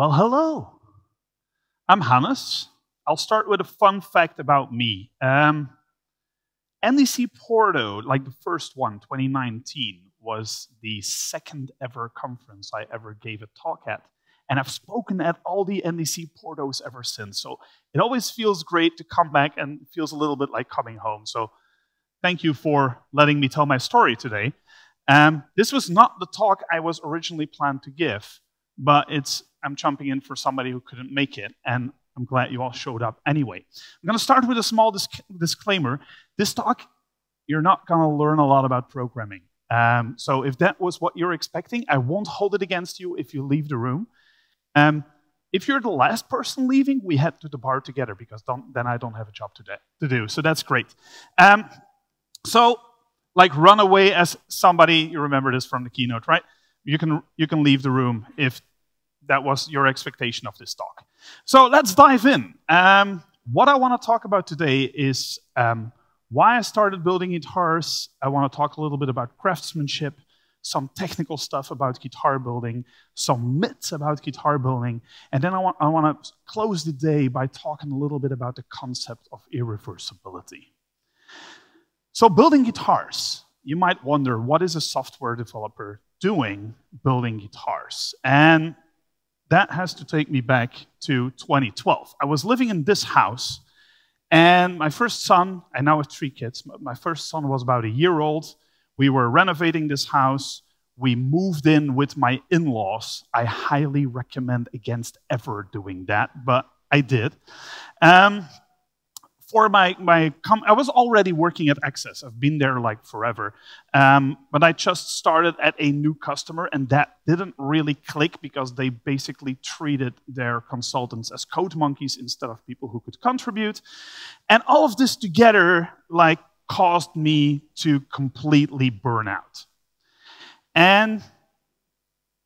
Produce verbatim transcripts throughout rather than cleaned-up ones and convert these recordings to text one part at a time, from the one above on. Well, hello. I'm Hannes. I'll start with a fun fact about me. Um, N D C Porto, like the first one, twenty nineteen, was the second ever conference I ever gave a talk at. And I've spoken at all the N D C Portos ever since. So it always feels great to come back and feels a little bit like coming home. So thank you for letting me tell my story today. Um, this was not the talk I was originally planned to give, but it's I'm jumping in for somebody who couldn't make it, and I'm glad you all showed up anyway. I'm going to start with a small disc disclaimer. This talk, you're not going to learn a lot about programming. Um, so if that was what you're expecting, I won't hold it against you if you leave the room. Um, if you're the last person leaving, we head to the bar together, because don't, then I don't have a job today to do. So that's great. Um, so, like Runaway as somebody, you remember this from the keynote, right? You can, you can leave the room if that was your expectation of this talk. So let's dive in. Um, what I want to talk about today is um, why I started building guitars. I want to talk a little bit about craftsmanship, some technical stuff about guitar building, some myths about guitar building, and then I want, I want to close the day by talking a little bit about the concept of irreversibility. So building guitars, you might wonder, what is a software developer doing building guitars? And that has to take me back to twenty twelve. I was living in this house, and my first son, I now have three kids, my first son was about a year old. We were renovating this house. We moved in with my in-laws. I highly recommend against ever doing that, but I did. Um, for my, my com I was already working at Access. I've been there like forever. Um, but I just started at a new customer, and that didn't really click because they basically treated their consultants as code monkeys instead of people who could contribute. And all of this together, like, caused me to completely burn out. And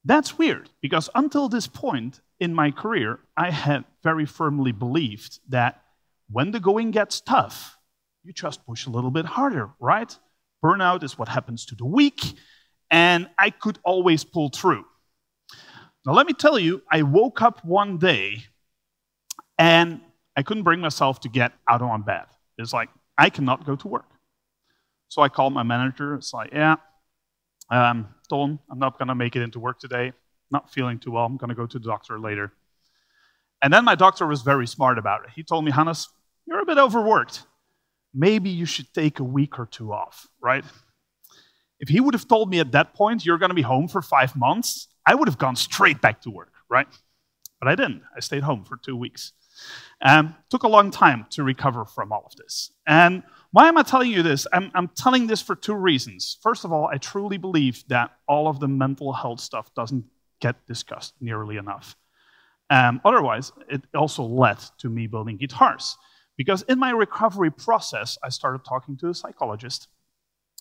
that's weird, because until this point in my career, I had very firmly believed that when the going gets tough, you just push a little bit harder, right? Burnout is what happens to the weak, and I could always pull through. Now, let me tell you, I woke up one day, and I couldn't bring myself to get out of bed. It's like, I cannot go to work. So I called my manager. It's like, yeah, um, Don, I'm not going to make it into work today. Not feeling too well. I'm going to go to the doctor later. And then my doctor was very smart about it. He told me, Hannes, you're a bit overworked. Maybe you should take a week or two off, right? If he would have told me at that point, you're going to be home for five months, I would have gone straight back to work, right? But I didn't. I stayed home for two weeks. Um, took a long time to recover from all of this. And why am I telling you this? I'm, I'm telling this for two reasons. First of all, I truly believe that all of the mental health stuff doesn't get discussed nearly enough. Um, otherwise, it also led to me building guitars. Because in my recovery process, I started talking to a psychologist,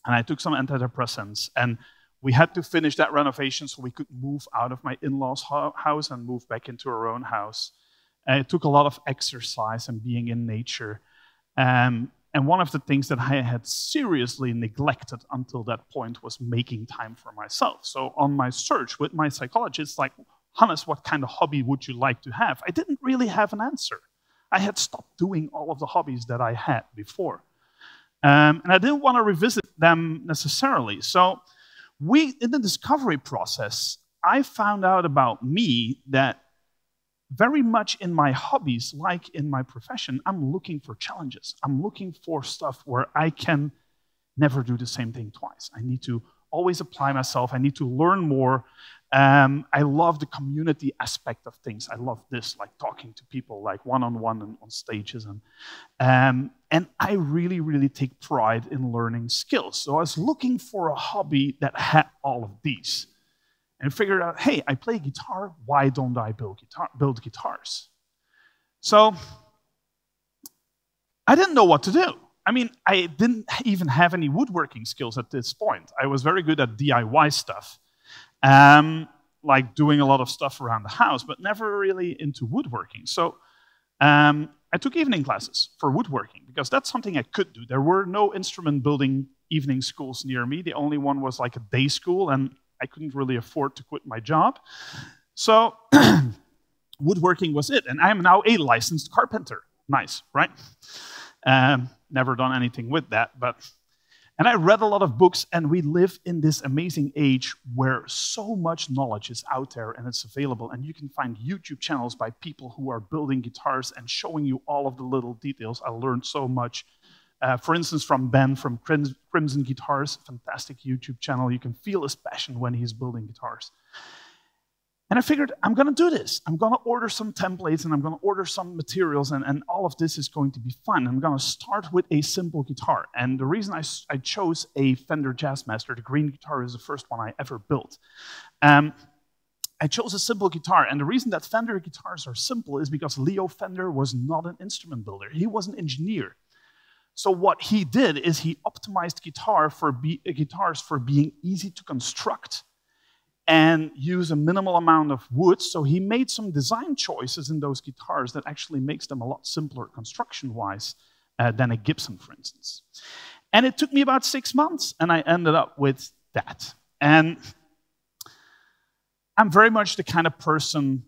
and I took some antidepressants, and we had to finish that renovation so we could move out of my in-laws' house and move back into our own house. Uh, it took a lot of exercise and being in nature. Um, and one of the things that I had seriously neglected until that point was making time for myself. So on my search with my psychologist, like, Hannes, what kind of hobby would you like to have? I didn't really have an answer. I had stopped doing all of the hobbies that I had before. Um, and I didn't want to revisit them necessarily. So we, in the discovery process, I found out about me that very much in my hobbies, like in my profession, I'm looking for challenges. I'm looking for stuff where I can never do the same thing twice. I need to always apply myself. I need to learn more. Um, I love the community aspect of things. I love this, like talking to people, like one-on-one and on stages. And, um, and I really, really take pride in learning skills. So I was looking for a hobby that had all of these. And figured out, hey, I play guitar, why don't I build, guitar build guitars? So I didn't know what to do. I mean, I didn't even have any woodworking skills at this point. I was very good at D I Y stuff, um, like doing a lot of stuff around the house, but never really into woodworking. So um, I took evening classes for woodworking, because that's something I could do. There were no instrument building evening schools near me. The only one was like a day school, and I couldn't really afford to quit my job. So woodworking was it. And I am now a licensed carpenter. Nice, right? Um, never done anything with that, but... And I read a lot of books, and we live in this amazing age where so much knowledge is out there and it's available, and you can find YouTube channels by people who are building guitars and showing you all of the little details. I learned so much, uh, for instance, from Ben from Crimson Guitars, fantastic YouTube channel. You can feel his passion when he's building guitars. And I figured, I'm going to do this. I'm going to order some templates, and I'm going to order some materials, and, and all of this is going to be fun. I'm going to start with a simple guitar. And the reason I, I chose a Fender Jazzmaster, the green guitar is the first one I ever built. Um, I chose a simple guitar, and the reason that Fender guitars are simple is because Leo Fender was not an instrument builder. He was an engineer. So what he did is he optimized guitar for be, uh, guitars for being easy to construct and use a minimal amount of wood. So he made some design choices in those guitars that actually makes them a lot simpler construction-wise uh, than a Gibson, for instance. And it took me about six months, and I ended up with that. And I'm very much the kind of person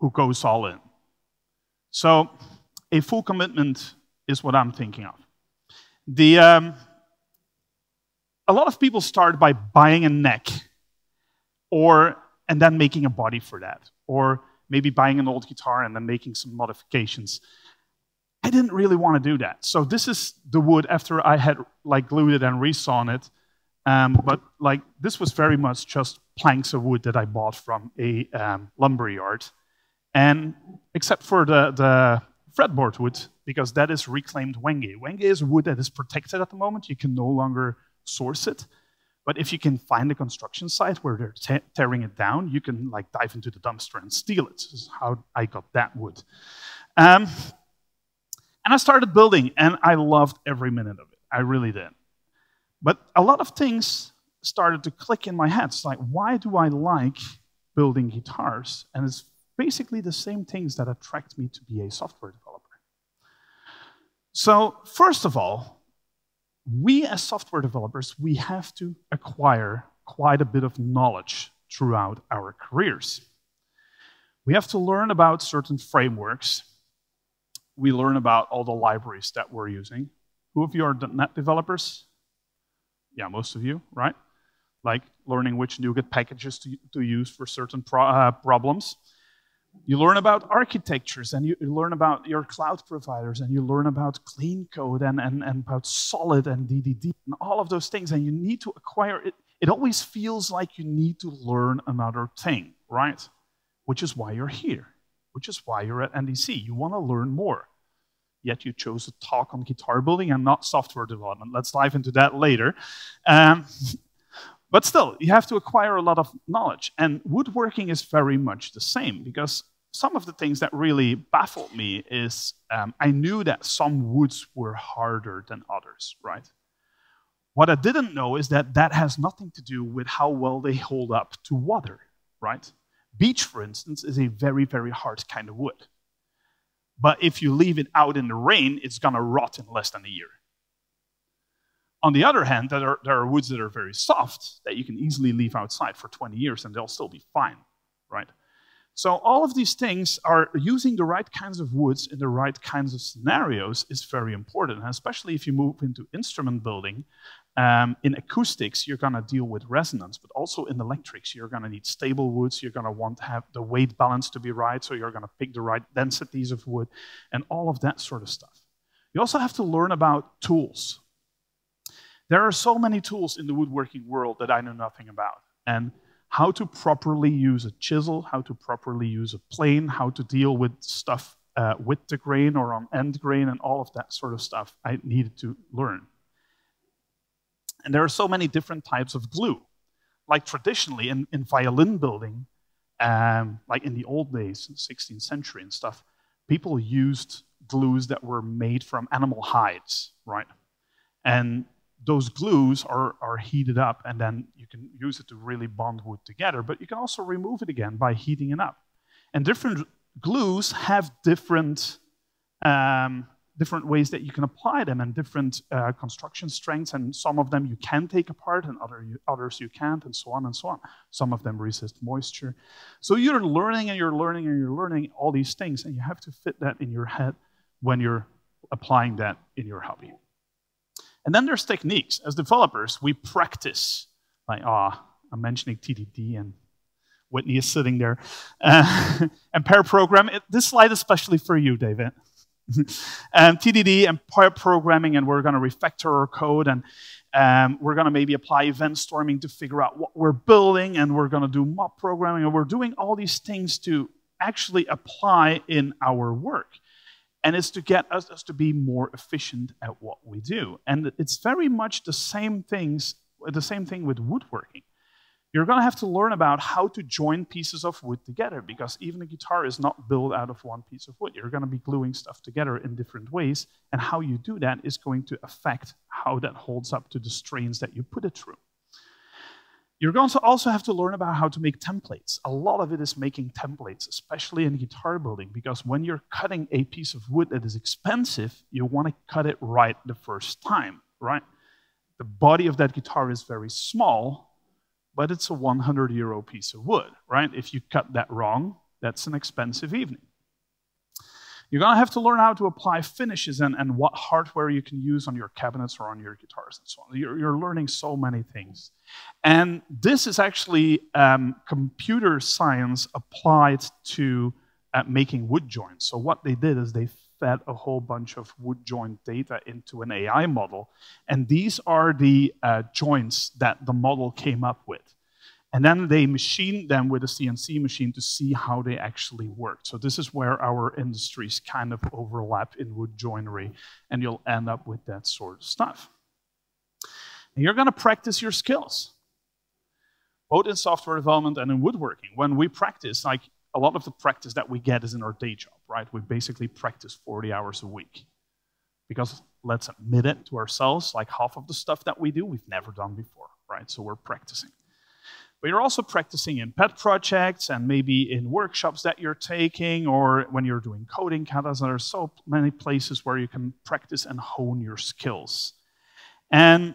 who goes all in. So a full commitment is what I'm thinking of. The, um, a lot of people start by buying a neck, or, and then making a body for that, or maybe buying an old guitar and then making some modifications. I didn't really want to do that. So this is the wood after I had like glued it and resawn it, um, but like this was very much just planks of wood that I bought from a um, lumber yard, and except for the, the fretboard wood, because that is reclaimed Wenge. Wenge is wood that is protected at the moment. You can no longer source it. But if you can find a construction site where they're te tearing it down, you can like dive into the dumpster and steal it. This is how I got that wood. Um, and I started building, and I loved every minute of it. I really did. But a lot of things started to click in my head. It's like, why do I like building guitars? And it's basically the same things that attract me to be a software developer. So first of all, we as software developers, we have to acquire quite a bit of knowledge throughout our careers. We have to learn about certain frameworks. We learn about all the libraries that we're using. Who of you are .NET developers? Yeah, most of you, right? Like learning which NuGet packages to, to use for certain pro uh, problems. You learn about architectures, and you learn about your cloud providers, and you learn about clean code, and, and, and about solid and D D D, and all of those things, and you need to acquire it. It always feels like you need to learn another thing, right? Which is why you're here, which is why you're at N D C. You want to learn more, yet you chose a talk on guitar building and not software development. Let's dive into that later. Um, But still, you have to acquire a lot of knowledge. And woodworking is very much the same, because some of the things that really baffled me is um, I knew that some woods were harder than others, right? What I didn't know is that that has nothing to do with how well they hold up to water, right? Beech, for instance, is a very, very hard kind of wood. But if you leave it out in the rain, it's going to rot in less than a year. On the other hand, there are, there are woods that are very soft that you can easily leave outside for twenty years and they'll still be fine, right? So all of these things are using the right kinds of woods in the right kinds of scenarios is very important, and especially if you move into instrument building. Um, in acoustics, you're going to deal with resonance, but also in electrics, you're going to need stable woods, you're going to want to have the weight balance to be right, so you're going to pick the right densities of wood, and all of that sort of stuff. You also have to learn about tools. There are so many tools in the woodworking world that I know nothing about. And how to properly use a chisel, how to properly use a plane, how to deal with stuff uh, with the grain or on end grain, and all of that sort of stuff I needed to learn. And there are so many different types of glue. Like traditionally in, in violin building, um, like in the old days, sixteenth century and stuff, people used glues that were made from animal hides, right? And those glues are, are heated up, and then you can use it to really bond wood together, but you can also remove it again by heating it up. And different glues have different um, different ways that you can apply them and different uh, construction strengths, and some of them you can take apart and other you, others you can't, and so on and so on. Some of them resist moisture. So you're learning and you're learning and you're learning all these things, and you have to fit that in your head when you're applying that in your hobby. And then there's techniques. As developers, we practice. Like, ah, oh, I'm mentioning T D D and Whitney is sitting there. Uh, and pair program, it, this slide especially for you, David. um, T D D and pair programming, and we're going to refactor our code, and um, we're going to maybe apply event storming to figure out what we're building, and we're going to do mob programming, and we're doing all these things to actually apply in our work. And it's to get us, us to be more efficient at what we do. And it's very much the same things, the same thing with woodworking. You're going to have to learn about how to join pieces of wood together, because even a guitar is not built out of one piece of wood. You're going to be gluing stuff together in different ways, and how you do that is going to affect how that holds up to the strains that you put it through. You're going to also have to learn about how to make templates. A lot of it is making templates, especially in guitar building, because when you're cutting a piece of wood that is expensive, you want to cut it right the first time, right? The body of that guitar is very small, but it's a one hundred euro piece of wood, right? If you cut that wrong, that's an expensive evening. You're going to have to learn how to apply finishes and, and what hardware you can use on your cabinets or on your guitars and so on. You're, you're learning so many things. And this is actually um, computer science applied to uh, making wood joints. So what they did is they fed a whole bunch of wood joint data into an A I model. And these are the uh, joints that the model came up with. And then they machined them with a C N C machine to see how they actually work. So this is where our industries kind of overlap in wood joinery, and you'll end up with that sort of stuff. And you're going to practice your skills, both in software development and in woodworking. When we practice, like a lot of the practice that we get is in our day job, right? We basically practice forty hours a week. Because let's admit it to ourselves, like half of the stuff that we do, we've never done before, right? So we're practicing. But you're also practicing in pet projects and maybe in workshops that you're taking or when you're doing coding katas. There are so many places where you can practice and hone your skills. And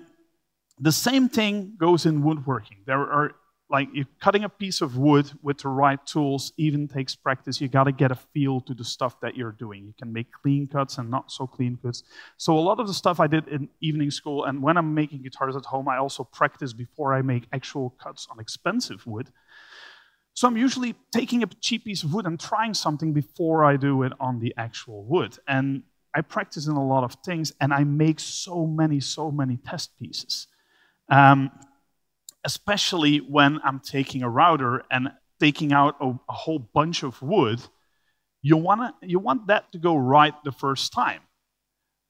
the same thing goes in woodworking. There are, like, you're cutting a piece of wood with the right tools even takes practice. You got to get a feel to the stuff that you're doing. You can make clean cuts and not so clean cuts. So a lot of the stuff I did in evening school, and when I'm making guitars at home, I also practice before I make actual cuts on expensive wood. So I'm usually taking a cheap piece of wood and trying something before I do it on the actual wood. And I practice in a lot of things, and I make so many, so many test pieces. Um, Especially when I'm taking a router and taking out a, a whole bunch of wood, you wanna, you want that to go right the first time.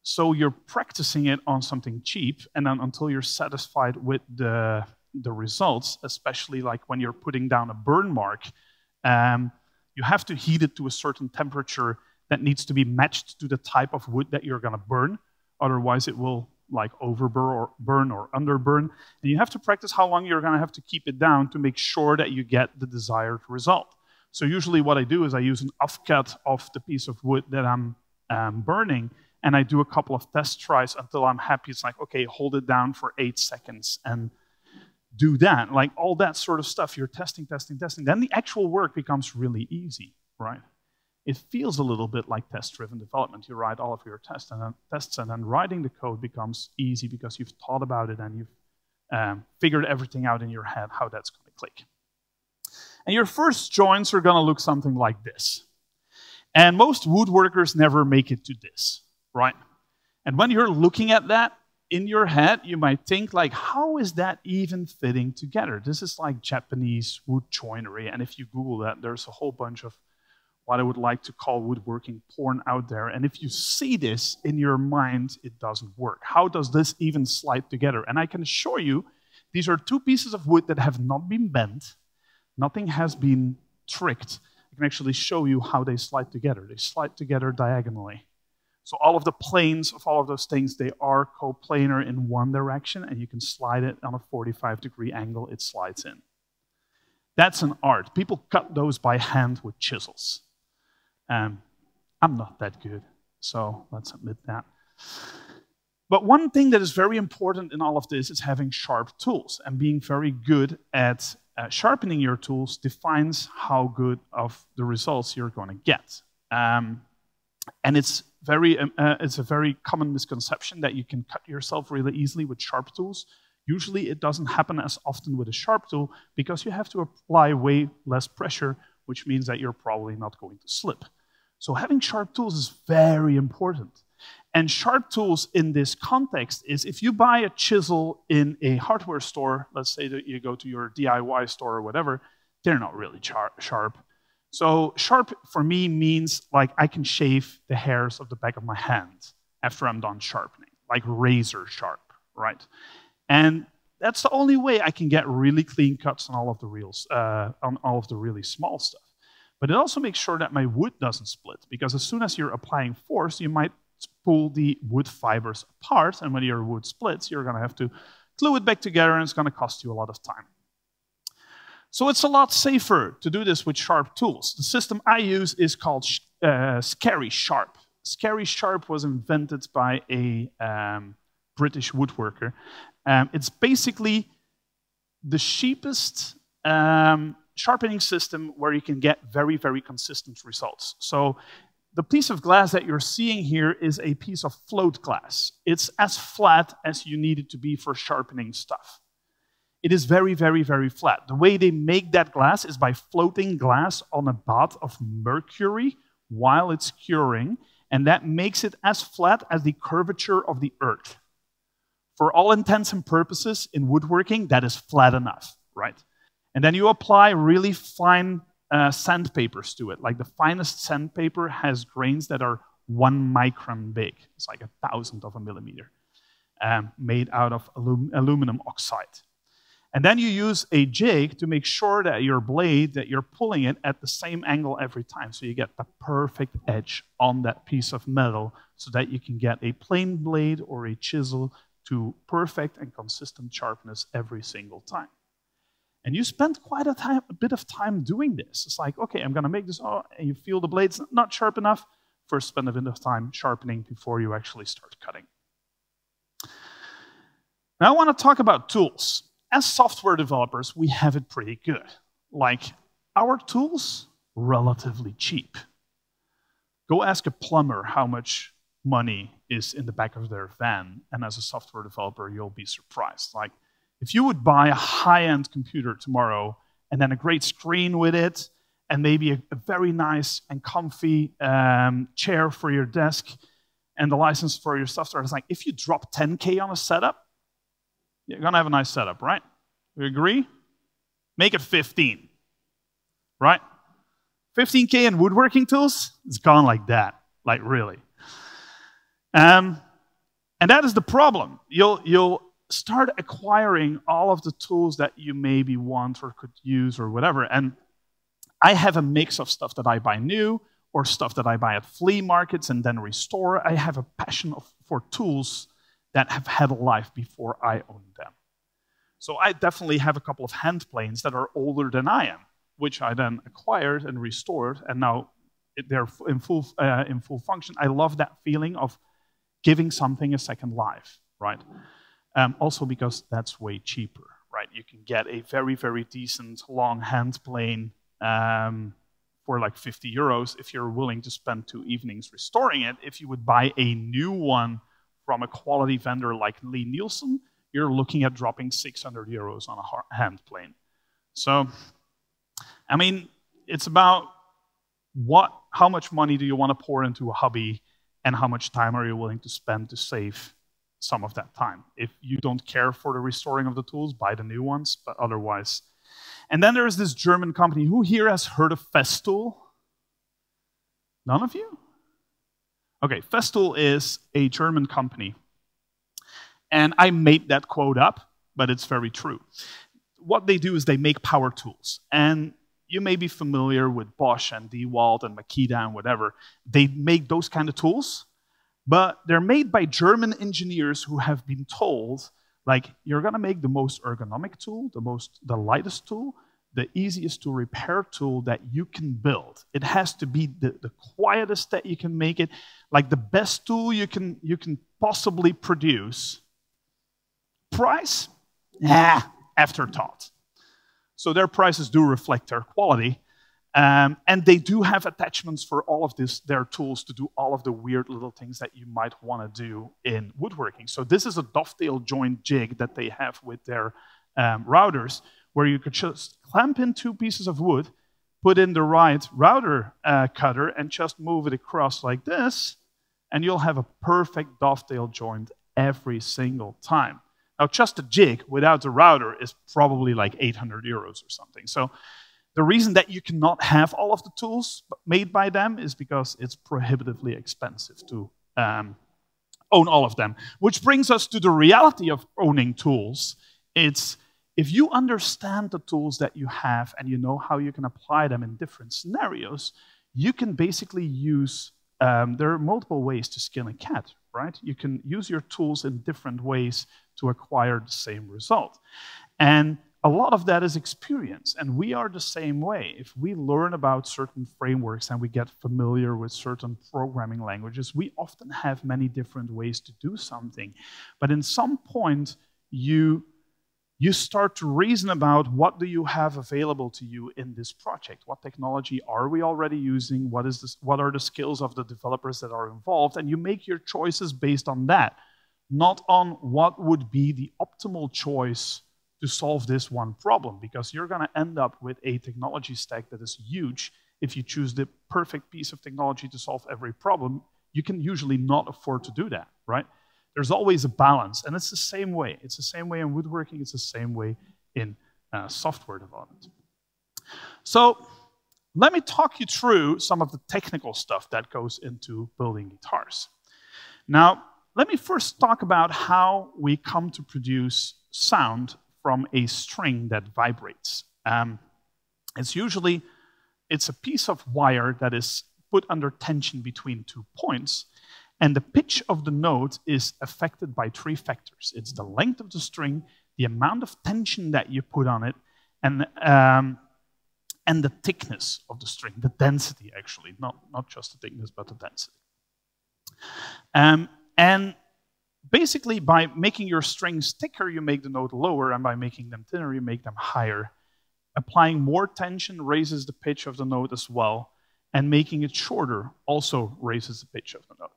So you're practicing it on something cheap, and then until you're satisfied with the, the results, especially like when you're putting down a burn mark, um, you have to heat it to a certain temperature that needs to be matched to the type of wood that you're going to burn. Otherwise, it will like overburn or burn or underburn. And you have to practice how long you're going to have to keep it down to make sure that you get the desired result. So usually what I do is I use an offcut of the piece of wood that I'm um, burning, and I do a couple of test tries until I'm happy. It's like, okay, hold it down for eight seconds and do that. Like all that sort of stuff. You're testing, testing, testing. Then the actual work becomes really easy, right? It feels a little bit like test-driven development. You write all of your tests and, then tests, and then writing the code becomes easy because you've thought about it and you've um, figured everything out in your head, how that's going to click. And your first joints are going to look something like this. And most woodworkers never make it to this, right? And when you're looking at that in your head, you might think, like, how is that even fitting together? This is like Japanese wood joinery. And if you Google that, there's a whole bunch of what I would like to call woodworking porn out there. And if you see this in your mind, it doesn't work. How does this even slide together? And I can assure you, these are two pieces of wood that have not been bent. Nothing has been tricked. I can actually show you how they slide together. They slide together diagonally. So all of the planes of all of those things, they are coplanar in one direction, and you can slide it on a forty-five degree angle. It slides in. That's an art. People cut those by hand with chisels. Um, I'm not that good. So let's admit that. But one thing that is very important in all of this is having sharp tools, and being very good at uh, sharpening your tools defines how good of the results you're going to get. Um, and it's very, um, uh, it's a very common misconception that you can cut yourself really easily with sharp tools. Usually it doesn't happen as often with a sharp tool because you have to apply way less pressure, which means that you're probably not going to slip. So having sharp tools is very important. And sharp tools in this context is if you buy a chisel in a hardware store, let's say that you go to your D I Y store or whatever, they're not really sharp. So sharp for me means like I can shave the hairs of the back of my hand after I'm done sharpening, like razor sharp, right? And that's the only way I can get really clean cuts on all of the reels, uh, on all of the really small stuff. But it also makes sure that my wood doesn't split, because as soon as you're applying force, you might pull the wood fibers apart, and when your wood splits, you're going to have to glue it back together, and it's going to cost you a lot of time. So it's a lot safer to do this with sharp tools. The system I use is called uh, Scary Sharp. Scary Sharp was invented by a um, British woodworker. Um, it's basically the cheapest um, sharpening system where you can get very, very consistent results. So the piece of glass that you're seeing here is a piece of float glass. It's as flat as you need it to be for sharpening stuff. It is very, very, very flat. The way they make that glass is by floating glass on a bath of mercury while it's curing, and that makes it as flat as the curvature of the earth. For all intents and purposes, in woodworking, that is flat enough, right? And then you apply really fine Uh, sandpapers to it. Like the finest sandpaper has grains that are one micron big. It's like a thousandth of a millimeter, um, made out of alum aluminum oxide. And then you use a jig to make sure that your blade, that you're pulling it at the same angle every time, so you get the perfect edge on that piece of metal, so that you can get a plane blade or a chisel to perfect and consistent sharpness every single time. And you spend quite a, time, a bit of time doing this. It's like, okay, I'm going to make this, oh, and you feel the blade's not sharp enough. First, spend a bit of time sharpening before you actually start cutting. Now I want to talk about tools. As software developers, we have it pretty good. Like, our tools, relatively cheap. Go ask a plumber how much money is in the back of their van, and as a software developer, you'll be surprised. Like, if you would buy a high-end computer tomorrow, and then a great screen with it, and maybe a, a very nice and comfy um, chair for your desk, and the license for your software, it's like, if you drop ten K on a setup, you're going to have a nice setup, right? We agree? Make it fifteen, right? fifteen K in woodworking tools, it's gone like that, like really. Um, and that is the problem. You'll, you'll start acquiring all of the tools that you maybe want or could use or whatever. And I have a mix of stuff that I buy new or stuff that I buy at flea markets and then restore. I have a passion of, for tools that have had a life before I owned them. So I definitely have a couple of hand planes that are older than I am, which I then acquired and restored, and now they're in full, uh, in full function. I love that feeling of giving something a second life, right? Um, also because that's way cheaper, right? You can get a very, very decent long hand plane um, for like fifty euros if you're willing to spend two evenings restoring it. If you would buy a new one from a quality vendor like Lee Nielsen, you're looking at dropping six hundred euros on a hand plane. So, I mean, it's about what, how much money do you want to pour into a hobby, and how much time are you willing to spend to save some of that time. If you don't care for the restoring of the tools, buy the new ones, but otherwise. And then there is this German company. Who here has heard of Festool? None of you? Okay, Festool is a German company. And I made that quote up, but it's very true. What they do is they make power tools. And you may be familiar with Bosch and DeWalt and Makita and whatever. They make those kind of tools, but they're made by German engineers who have been told, like, you're going to make the most ergonomic tool, the, most, the lightest tool, the easiest to repair tool that you can build. It has to be the, the quietest that you can make it, like the best tool you can, you can possibly produce. Price? Nah, afterthought. So their prices do reflect their quality. Um, and they do have attachments for all of this, their tools to do all of the weird little things that you might want to do in woodworking. So this is a dovetail joint jig that they have with their um, routers, where you could just clamp in two pieces of wood, put in the right router uh, cutter, and just move it across like this, and you'll have a perfect dovetail joint every single time. Now, just a jig without the router is probably like eight hundred euros or something. So the reason that you cannot have all of the tools made by them is because it's prohibitively expensive to um, own all of them. Which brings us to the reality of owning tools. It's if you understand the tools that you have and you know how you can apply them in different scenarios, you can basically use, um, there are multiple ways to skin a cat, right? You can use your tools in different ways to acquire the same result. And a lot of that is experience, and we are the same way. If we learn about certain frameworks and we get familiar with certain programming languages, we often have many different ways to do something. But in some point, you, you start to reason about what do you have available to you in this project? What technology are we already using? What is this, what are the skills of the developers that are involved? And you make your choices based on that, not on what would be the optimal choice to solve this one problem, because you're going to end up with a technology stack that is huge. If you choose the perfect piece of technology to solve every problem, you can usually not afford to do that, right? There's always a balance, and it's the same way. It's the same way in woodworking. It's the same way in uh, software development. So let me talk you through some of the technical stuff that goes into building guitars. Now, let me first talk about how we come to produce sound from a string that vibrates. Um, it's usually, it's a piece of wire that is put under tension between two points, and the pitch of the note is affected by three factors. It's the length of the string, the amount of tension that you put on it, and, um, and the thickness of the string, the density actually, not, not just the thickness, but the density. Um, and Basically, by making your strings thicker, you make the note lower, and by making them thinner, you make them higher. Applying more tension raises the pitch of the note as well, and making it shorter also raises the pitch of the note.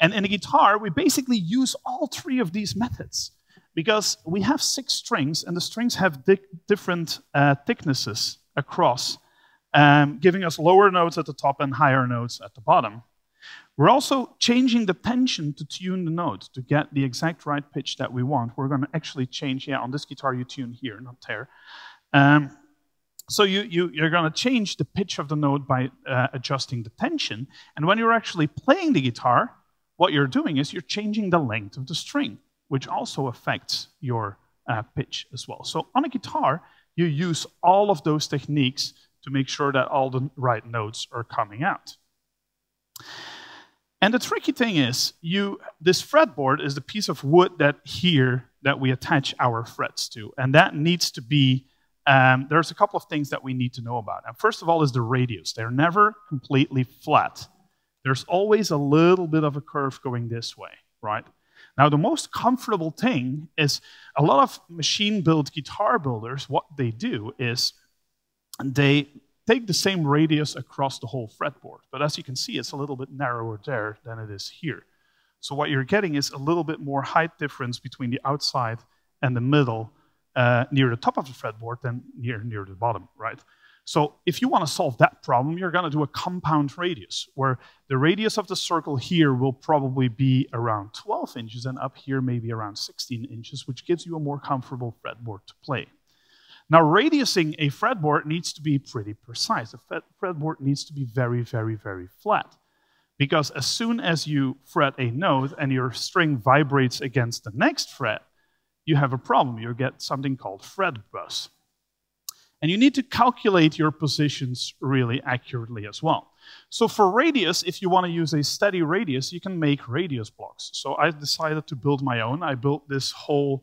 And in a guitar, we basically use all three of these methods, because we have six strings, and the strings have di different uh, thicknesses across, um, giving us lower notes at the top and higher notes at the bottom. We're also changing the tension to tune the note to get the exact right pitch that we want. We're going to actually change, yeah, on this guitar you tune here, not there. Um, so you, you, you're going to change the pitch of the note by uh, adjusting the tension. And when you're actually playing the guitar, what you're doing is you're changing the length of the string, which also affects your uh, pitch as well. So on a guitar, you use all of those techniques to make sure that all the right notes are coming out. And the tricky thing is, you, this fretboard is the piece of wood that here that we attach our frets to. And that needs to be, um, there's a couple of things that we need to know about. And first of all is the radius. They're never completely flat. There's always a little bit of a curve going this way, right? Now, the most comfortable thing is a lot of machine-built guitar builders, what they do is they take the same radius across the whole fretboard. But as you can see, it's a little bit narrower there than it is here. So what you're getting is a little bit more height difference between the outside and the middle uh, near the top of the fretboard than near, near the bottom, right? So if you want to solve that problem, you're going to do a compound radius, where the radius of the circle here will probably be around twelve inches, and up here maybe around sixteen inches, which gives you a more comfortable fretboard to play. Now, radiusing a fretboard needs to be pretty precise. A fretboard needs to be very, very, very flat. Because as soon as you fret a note and your string vibrates against the next fret, you have a problem. You get something called fret buzz. And you need to calculate your positions really accurately as well. So for radius, if you want to use a steady radius, you can make radius blocks. So I decided to build my own. I built this whole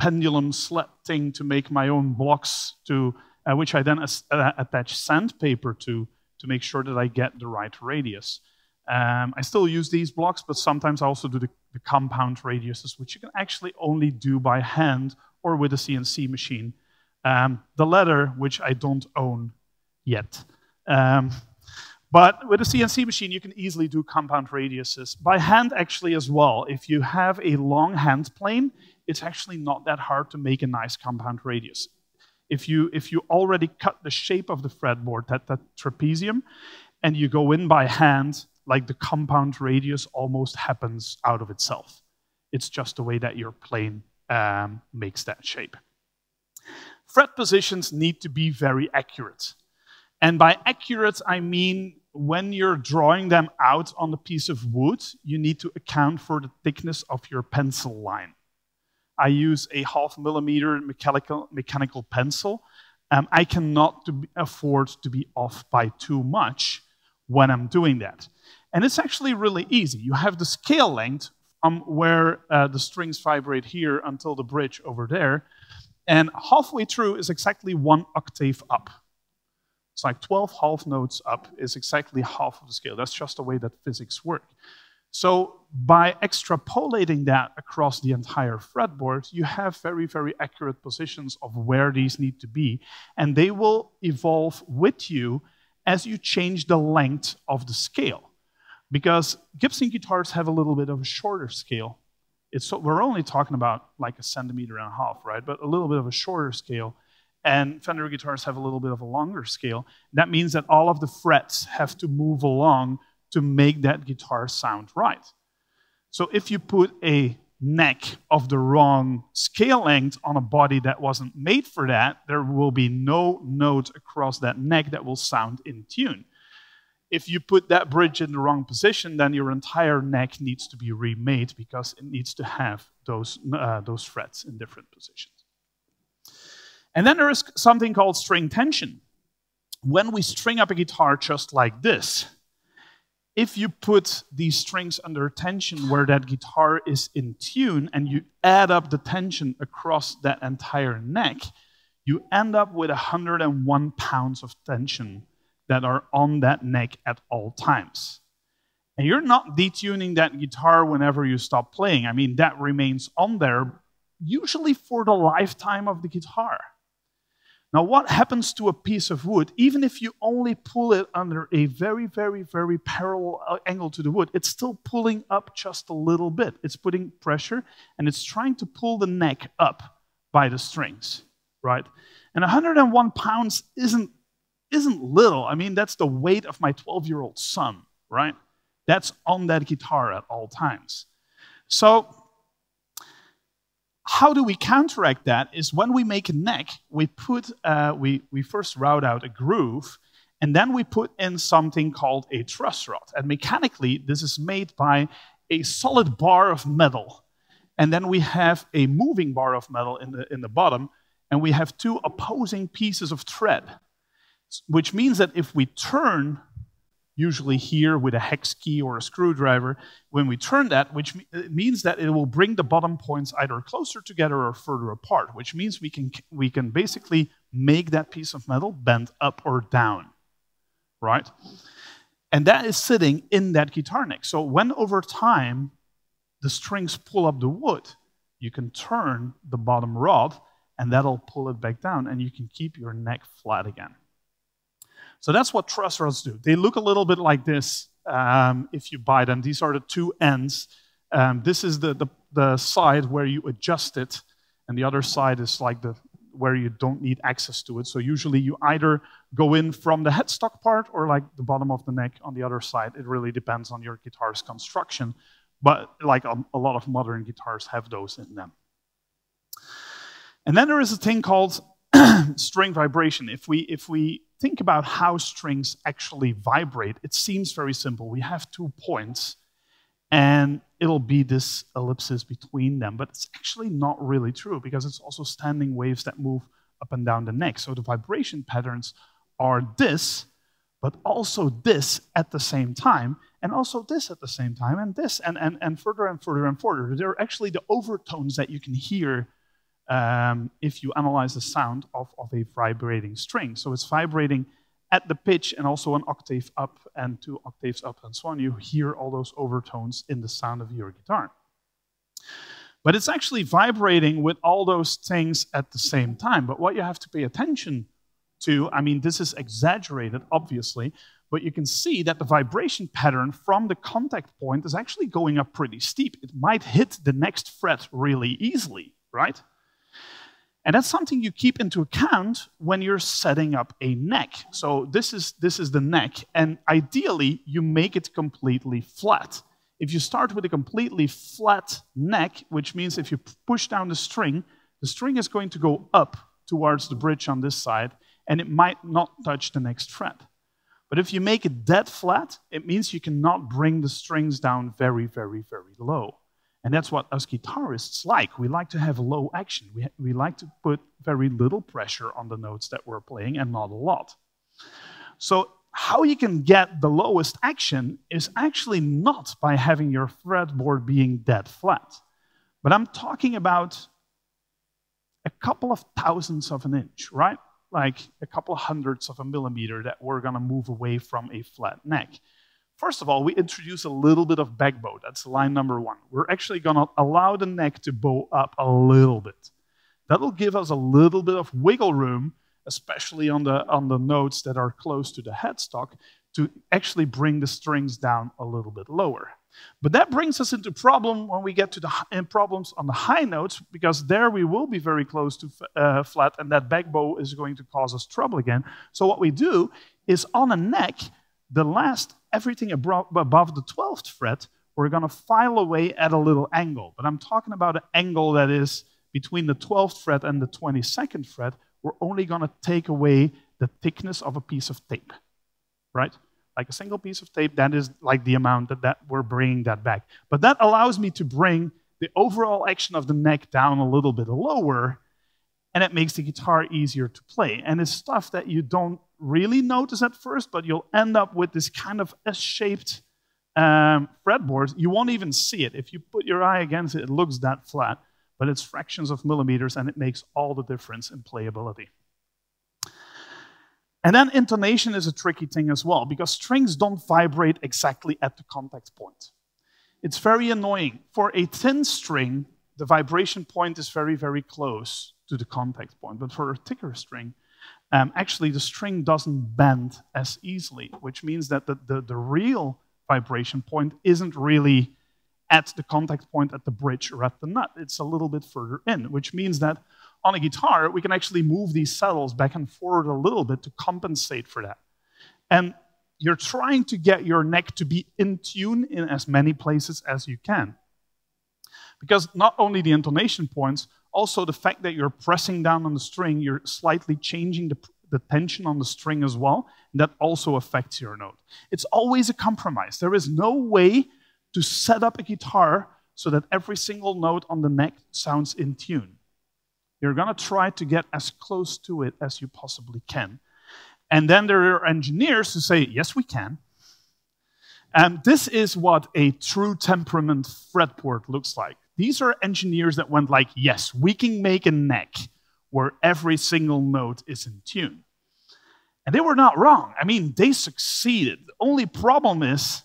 pendulum sled thing to make my own blocks to uh, which I then as, uh, attach sandpaper to to make sure that I get the right radius. Um, I still use these blocks, but sometimes I also do the, the compound radiuses, which you can actually only do by hand or with a C N C machine. Um, the latter, which I don't own yet. Um, but with a C N C machine, you can easily do compound radiuses. By hand, actually, as well. If you have a long hand plane, it's actually not that hard to make a nice compound radius. If you, if you already cut the shape of the fretboard, that, that trapezium, and you go in by hand, like the compound radius almost happens out of itself. It's just the way that your plane um, makes that shape. Fret positions need to be very accurate. And by accurate, I mean when you're drawing them out on a piece of wood, you need to account for the thickness of your pencil line. I use a half millimeter mechanical, mechanical pencil. Um, I cannot to be, afford to be off by too much when I'm doing that. And it's actually really easy. You have the scale length from where uh, the strings vibrate here until the bridge over there. And halfway through is exactly one octave up. It's like twelve half notes up is exactly half of the scale. That's just the way that physics work. So by extrapolating that across the entire fretboard, you have very, very accurate positions of where these need to be. And they will evolve with you as you change the length of the scale. Because Gibson guitars have a little bit of a shorter scale. It's, we're only talking about like a centimeter and a half, right? But a little bit of a shorter scale. And Fender guitars have a little bit of a longer scale. That means that all of the frets have to move along to make that guitar sound right. So if you put a neck of the wrong scale length on a body that wasn't made for that, there will be no note across that neck that will sound in tune. If you put that bridge in the wrong position, then your entire neck needs to be remade because it needs to have those, uh, those frets in different positions. And then there is something called string tension. When we string up a guitar just like this, if you put these strings under tension where that guitar is in tune and you add up the tension across that entire neck, you end up with one hundred and one pounds of tension that are on that neck at all times. And you're not detuning that guitar whenever you stop playing. I mean, that remains on there, usually for the lifetime of the guitar. Now, what happens to a piece of wood, even if you only pull it under a very, very, very parallel angle to the wood, it's still pulling up just a little bit. It's putting pressure, and it's trying to pull the neck up by the strings, right? And one hundred and one pounds isn't Isn't little. I mean, that's the weight of my twelve-year-old son, right? That's on that guitar at all times. So how do we counteract that is when we make a neck, we put, uh, we, we first route out a groove, and then we put in something called a truss rod. And mechanically, this is made by a solid bar of metal. And then we have a moving bar of metal in the, in the bottom, and we have two opposing pieces of thread. Which means that if we turn, usually here with a hex key or a screwdriver, when we turn that, which means that it will bring the bottom points either closer together or further apart, which means we can, we can basically make that piece of metal bend up or down, right? And that is sitting in that guitar neck. So when over time the strings pull up the wood, you can turn the bottom rod and that'll pull it back down and you can keep your neck flat again. So that's what truss rods do. They look a little bit like this um, if you buy them. These are the two ends. Um, this is the, the, the side where you adjust it, and the other side is like the where you don't need access to it. So usually you either go in from the headstock part or like the bottom of the neck on the other side. It really depends on your guitar's construction, but like a, a lot of modern guitars have those in them. And then there is a thing called string vibration. If we, if we think about how strings actually vibrate, it seems very simple. We have two points, and it'll be this ellipsis between them. But it's actually not really true, because it's also standing waves that move up and down the neck. So the vibration patterns are this, but also this at the same time, and also this at the same time, and this, and, and, and further and further and further. They're actually the overtones that you can hear um, if you analyze the sound of, of a vibrating string. So it's vibrating at the pitch and also an octave up and two octaves up and so on. You hear all those overtones in the sound of your guitar. But it's actually vibrating with all those things at the same time. But what you have to pay attention to, I mean, this is exaggerated, obviously, but you can see that the vibration pattern from the contact point is actually going up pretty steep. It might hit the next fret really easily, right? And that's something you keep into account when you're setting up a neck. So this is, this is the neck, and ideally, you make it completely flat. If you start with a completely flat neck, which means if you push down the string, the string is going to go up towards the bridge on this side, and it might not touch the next fret. But if you make it that flat, it means you cannot bring the strings down very, very, very low. And that's what us guitarists like. We like to have low action. We, we like to put very little pressure on the notes that we're playing and not a lot. So how you can get the lowest action is actually not by having your fretboard being that flat. But I'm talking about a couple of thousandths of an inch, right? Like a couple of hundredths of a millimeter that we're going to move away from a flat neck. First of all, we introduce a little bit of back bow. That's line number one. We're actually going to allow the neck to bow up a little bit. That'll give us a little bit of wiggle room, especially on the, on the notes that are close to the headstock, to actually bring the strings down a little bit lower. But that brings us into problem when we get to the problems on the high notes, because there we will be very close to uh, flat, and that back bow is going to cause us trouble again. So what we do is on a neck, the last, everything above the twelfth fret, we're going to file away at a little angle. But I'm talking about an angle that is between the twelfth fret and the twenty-second fret. We're only going to take away the thickness of a piece of tape, right? Like a single piece of tape, that is like the amount that, that we're bringing that back. But that allows me to bring the overall action of the neck down a little bit lower, and it makes the guitar easier to play. And it's stuff that you don't really notice at first, but you'll end up with this kind of S-shaped um, fretboard. You won't even see it. If you put your eye against it, it looks that flat. But it's fractions of millimeters, and it makes all the difference in playability. And then intonation is a tricky thing as well, because strings don't vibrate exactly at the contact point. It's very annoying. For a thin string, the vibration point is very, very close to the contact point. But for a thicker string, um, actually the string doesn't bend as easily, which means that the, the, the real vibration point isn't really at the contact point at the bridge or at the nut. It's a little bit further in, which means that on a guitar, we can actually move these saddles back and forward a little bit to compensate for that. And you're trying to get your neck to be in tune in as many places as you can. Because not only the intonation points, also the fact that you're pressing down on the string, you're slightly changing the, the tension on the string as well, and that also affects your note. It's always a compromise. There is no way to set up a guitar so that every single note on the neck sounds in tune. You're going to try to get as close to it as you possibly can. And then there are engineers who say, yes, we can. And this is what a True Temperament fretboard looks like. These are engineers that went like, yes, we can make a neck where every single note is in tune. And they were not wrong. I mean, they succeeded. The only problem is,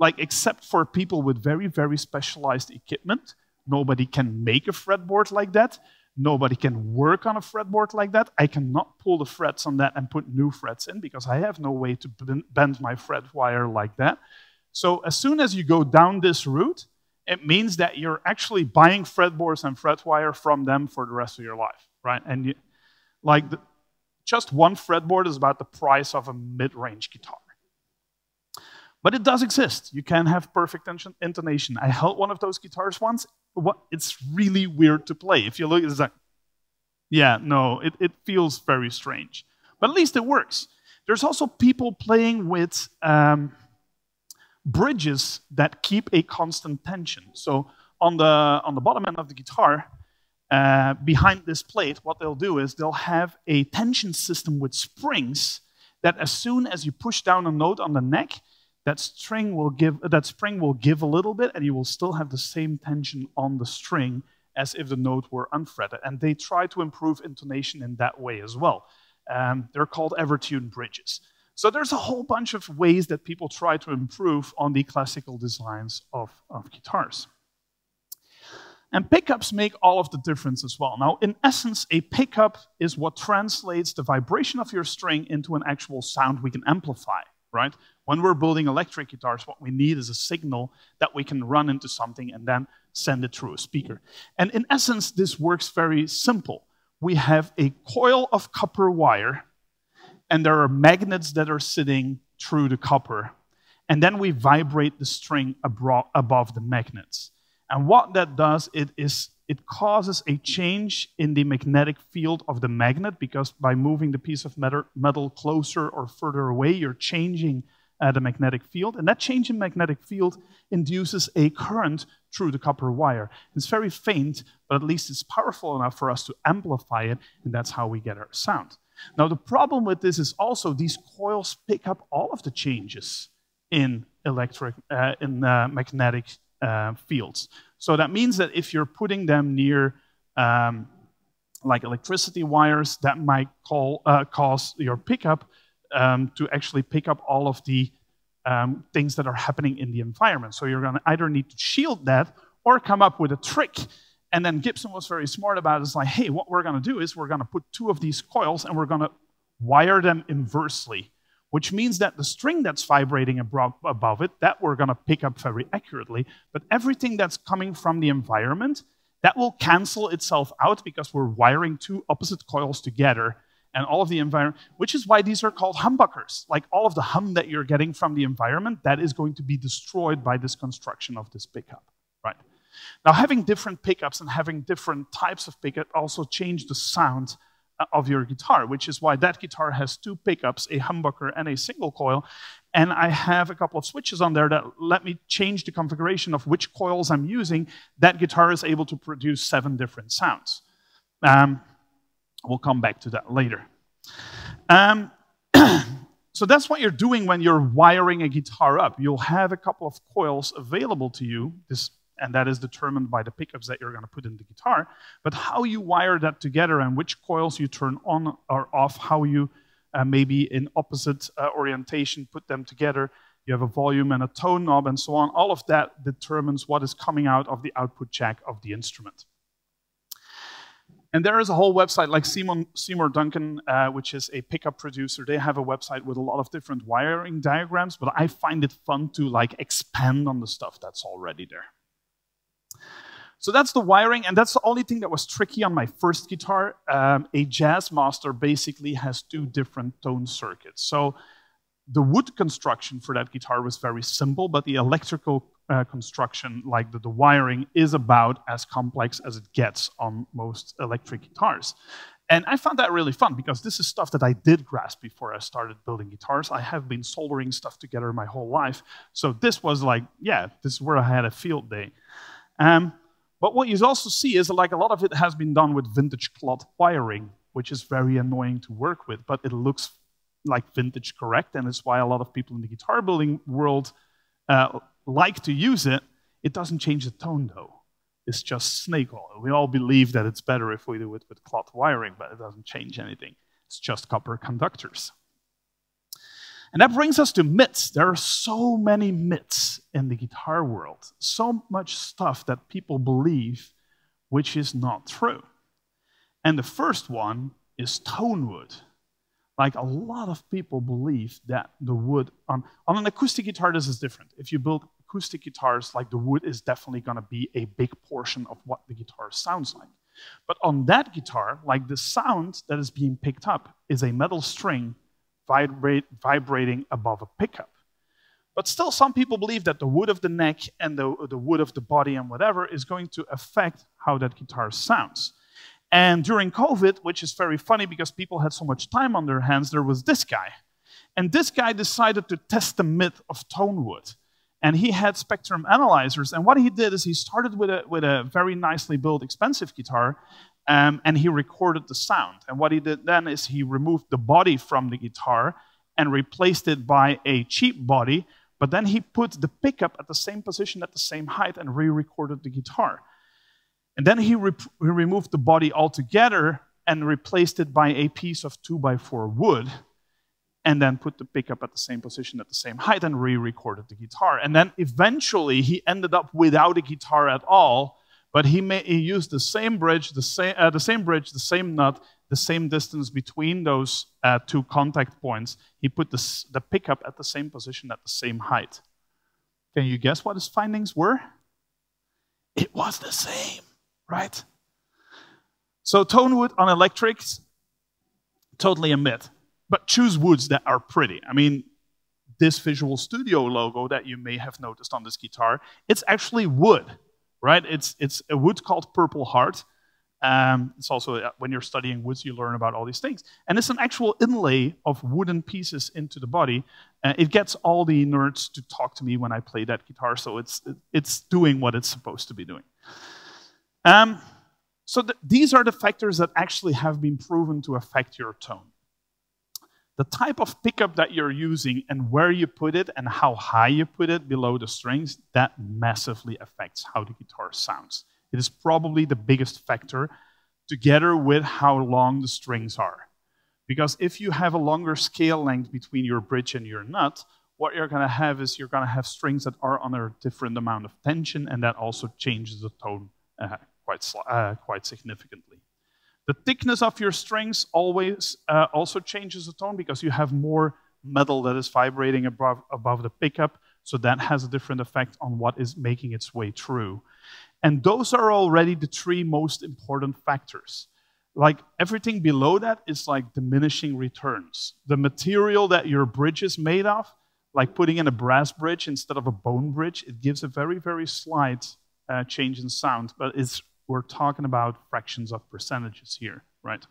like, except for people with very, very specialized equipment, nobody can make a fretboard like that. Nobody can work on a fretboard like that. I cannot pull the frets on that and put new frets in because I have no way to bend my fret wire like that. So as soon as you go down this route, it means that you're actually buying fretboards and fret wire from them for the rest of your life, right? And you, like the, just one fretboard is about the price of a mid-range guitar. But it does exist. You can have perfect intonation. I held one of those guitars once. It's really weird to play. If you look, it's like, yeah, no, it, it feels very strange. But at least it works. There's also people playing with um, bridges that keep a constant tension. So on the, on the bottom end of the guitar, uh, behind this plate, what they'll do is they'll have a tension system with springs that as soon as you push down a note on the neck, That string will give that spring will give a little bit, and you will still have the same tension on the string as if the note were unfretted. And they try to improve intonation in that way as well. Um, they're called EverTune bridges. So there's a whole bunch of ways that people try to improve on the classical designs of, of guitars. And pickups make all of the difference as well. Now, in essence, a pickup is what translates the vibration of your string into an actual sound we can amplify, right? When we're building electric guitars, what we need is a signal that we can run into something and then send it through a speaker. And in essence, this works very simple. We have a coil of copper wire, and there are magnets that are sitting through the copper. And then we vibrate the string above the magnets. And what that does, it, is, it causes a change in the magnetic field of the magnet, because by moving the piece of metal closer or further away, you're changing uh, the magnetic field. And that change in magnetic field induces a current through the copper wire. It's very faint, but at least it's powerful enough for us to amplify it, and that's how we get our sound. Now, the problem with this is also these coils pick up all of the changes in, electric, uh, in uh, magnetic Uh, fields. So that means that if you're putting them near um, like electricity wires, that might call, uh, cause your pickup um, to actually pick up all of the um, things that are happening in the environment. So you're going to either need to shield that or come up with a trick. And then Gibson was very smart about it. It's like, hey, what we're going to do is we're going to put two of these coils and we're going to wire them inversely, which means that the string that's vibrating above it, that we're going to pick up very accurately. But everything that's coming from the environment, that will cancel itself out because we're wiring two opposite coils together and all of the environment, which is why these are called humbuckers. Like all of the hum that you're getting from the environment, that is going to be destroyed by this construction of this pickup, right? Now, having different pickups and having different types of pickup also change the sound of your guitar, which is why that guitar has two pickups, a humbucker and a single coil. And I have a couple of switches on there that let me change the configuration of which coils I'm using. That guitar is able to produce seven different sounds. Um, we'll come back to that later. Um, so that's what you're doing when you're wiring a guitar up. You'll have a couple of coils available to you, this and that is determined by the pickups that you're going to put in the guitar. But how you wire that together and which coils you turn on or off, how you uh, maybe in opposite uh, orientation put them together, you have a volume and a tone knob and so on, all of that determines what is coming out of the output jack of the instrument. And there is a whole website like Seymour, Seymour Duncan, uh, which is a pickup producer. They have a website with a lot of different wiring diagrams, but I find it fun to like expand on the stuff that's already there. So that's the wiring, and that's the only thing that was tricky on my first guitar. Um, a Jazzmaster basically has two different tone circuits. So the wood construction for that guitar was very simple, but the electrical uh, construction, like the, the wiring, is about as complex as it gets on most electric guitars. And I found that really fun, because this is stuff that I did grasp before I started building guitars. I have been soldering stuff together my whole life. So this was like, yeah, this is where I had a field day. Um, but what you also see is that, like, a lot of it has been done with vintage cloth wiring, which is very annoying to work with, but it looks like vintage correct, and it's why a lot of people in the guitar building world uh, like to use it. It doesn't change the tone, though. It's just snake oil. We all believe that it's better if we do it with cloth wiring, but it doesn't change anything. It's just copper conductors. And that brings us to myths. There are so many myths in the guitar world, so much stuff that people believe which is not true. And the first one is tone wood. Like, a lot of people believe that the wood on, on an acoustic guitar, this is different. If you build acoustic guitars, like, the wood is definitely going to be a big portion of what the guitar sounds like. But on that guitar, like, the sound that is being picked up is a metal string Vibrate, vibrating above a pickup. But still, some people believe that the wood of the neck and the, the wood of the body and whatever is going to affect how that guitar sounds. And during COVID, which is very funny because people had so much time on their hands, there was this guy. And this guy decided to test the myth of tone wood. And he had spectrum analyzers. And what he did is he started with a, with a very nicely built, expensive guitar, Um, and he recorded the sound. And what he did then is he removed the body from the guitar and replaced it by a cheap body, but then he put the pickup at the same position at the same height and re-recorded the guitar. And then he, re he removed the body altogether and replaced it by a piece of two by four wood, and then put the pickup at the same position at the same height and re-recorded the guitar. And then eventually he ended up without a guitar at all, but he, may, he used the same bridge, the same, uh, the same bridge, the same nut, the same distance between those uh, two contact points. He put the, the pickup at the same position at the same height. Can you guess what his findings were? It was the same, right? So tone wood on electrics, totally a myth. But choose woods that are pretty. I mean, this Visual Studio logo that you may have noticed on this guitar, it's actually wood, right? It's, it's a wood called Purple Heart. Um, it's also, when you're studying woods, you learn about all these things. And it's an actual inlay of wooden pieces into the body. Uh, it gets all the nerds to talk to me when I play that guitar, so it's, it's doing what it's supposed to be doing. Um, so th these are the factors that actually have been proven to affect your tone. The type of pickup that you're using and where you put it and how high you put it below the strings, that massively affects how the guitar sounds. It is probably the biggest factor, together with how long the strings are. Because if you have a longer scale length between your bridge and your nut, what you're going to have is you're going to have strings that are on a different amount of tension, and that also changes the tone uh, quite, uh, quite significantly. The thickness of your strings always uh, also changes the tone, because you have more metal that is vibrating above, above the pickup, so that has a different effect on what is making its way through. And those are already the three most important factors. Like, everything below that is like diminishing returns. The material that your bridge is made of, like putting in a brass bridge instead of a bone bridge, it gives a very, very slight uh, change in sound, but it's we're talking about fractions of percentages here, right?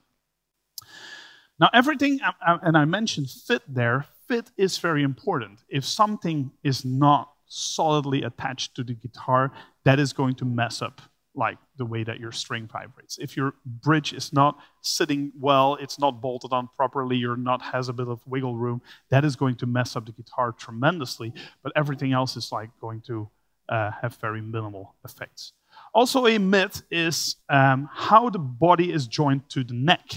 Now, everything, and I mentioned fit there, fit is very important. If something is not solidly attached to the guitar, that is going to mess up, like, the way that your string vibrates. If your bridge is not sitting well, it's not bolted on properly, your nut has a bit of wiggle room, that is going to mess up the guitar tremendously, but everything else is, like, going to uh, have very minimal effects. Also a myth is um, how the body is joined to the neck.